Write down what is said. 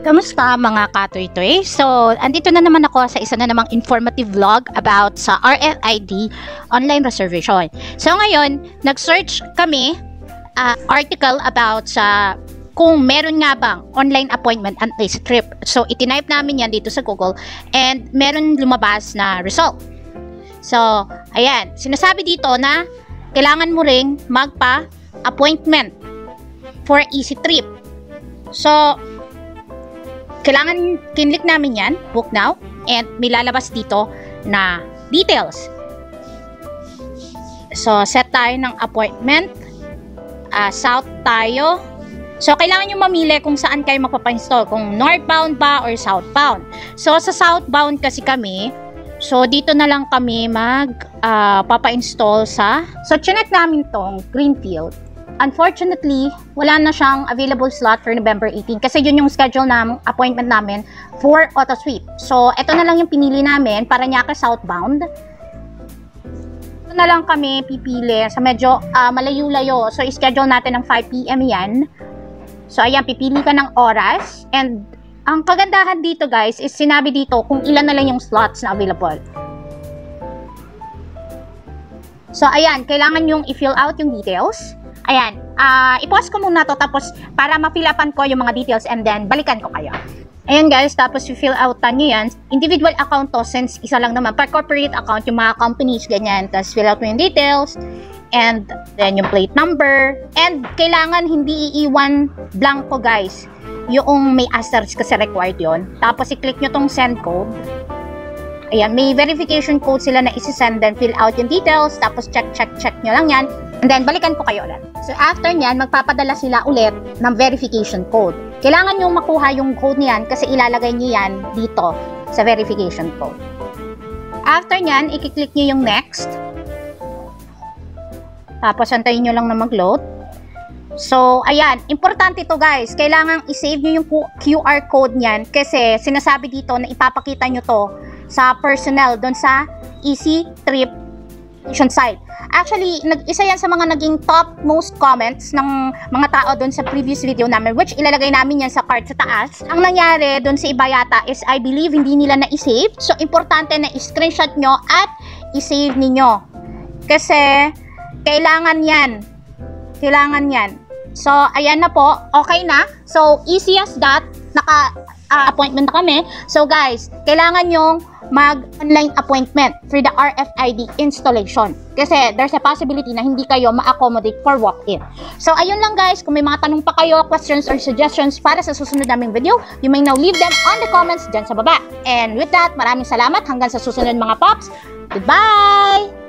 Kamusta mga katoy-toy? So, andito na naman ako sa isa na namang informative vlog about sa RFID online reservation. So, ngayon, nag-search kami article about sa kung meron nga bang online appointment at Easy Trip. So, itinype namin yan dito sa Google and meron lumabas na result. So, ayan. Sinasabi dito na kailangan mo ring magpa-appointment for Easy Trip. So, kailangan kinlik namin yan, book now, and may lalabas dito na details. So, set tayo ng appointment. South tayo. So, kailangan nyo mamili kung saan kayo magpapainstall, kung northbound ba or southbound. So, sa southbound kasi kami, so, dito na lang kami magpapainstall sa... So, chinek namin tong Greenfield. Unfortunately, wala na siyang available slot for November 18 kasi yun yung schedule ng appointment namin for Auto Sweep. So, ito na lang yung pinili namin para niya ka southbound. Ito na lang kami pipili sa medyo malayo-layo. So, schedule natin ng 5 PM yan. So, ayan, pipili ka ng oras. And, ang kagandahan dito guys is sinabi dito kung ilan na lang yung slots na available. So, ayan, kailangan yung i-fill out yung details. Ayan, i-pause ko muna to tapos para ma-fill upan ko yung mga details and then balikan ko kayo. Ayan guys, tapos i-fill outan nyo yan. Individual account to since isa lang naman. Per corporate account, yung mga companies, ganyan. Tapos fill out mo yung details and then yung plate number. And kailangan hindi iiwan blanco guys. Yung may asterisk kasi required yon. Tapos i-click nyo tong send code. Ayan, may verification code sila na isi-send, then fill out yung details, tapos check nyo lang yan. And then, balikan ko kayo ulit. So, after nyan, magpapadala sila ulit ng verification code. Kailangan nyo makuha yung code niyan kasi ilalagay nyo yan dito sa verification code. After nyan, i-click nyo yung next. Tapos, antayin nyo lang na mag-load. So, ayan. Importante to guys. Kailangan i-save nyo yung QR code niyan kasi sinasabi dito na ipapakita nyo to sa personnel doon sa Easy Trip site. Actually, isa yan sa mga naging top most comments ng mga tao doon sa previous video namin, which ilalagay namin yan sa card sa taas. Ang nangyari doon sa iba yata is I believe hindi nila na-save. So, importante na i-screenshot nyo at i-save ninyo. Kasi, kailangan yan. Kailangan yan. So, ayan na po. Okay na. So, easy as that. Naka-appointment na kami. So, guys, kailangan yung mag-online appointment for the RFID installation. Kasi there's a possibility na hindi kayo ma-accommodate for walk-in. So, ayun lang guys. Kung may mga tanong pa kayo, questions or suggestions para sa susunod naming video, you may now leave them on the comments dyan sa baba. And with that, maraming salamat. Hanggang sa susunod mga Pops. Goodbye!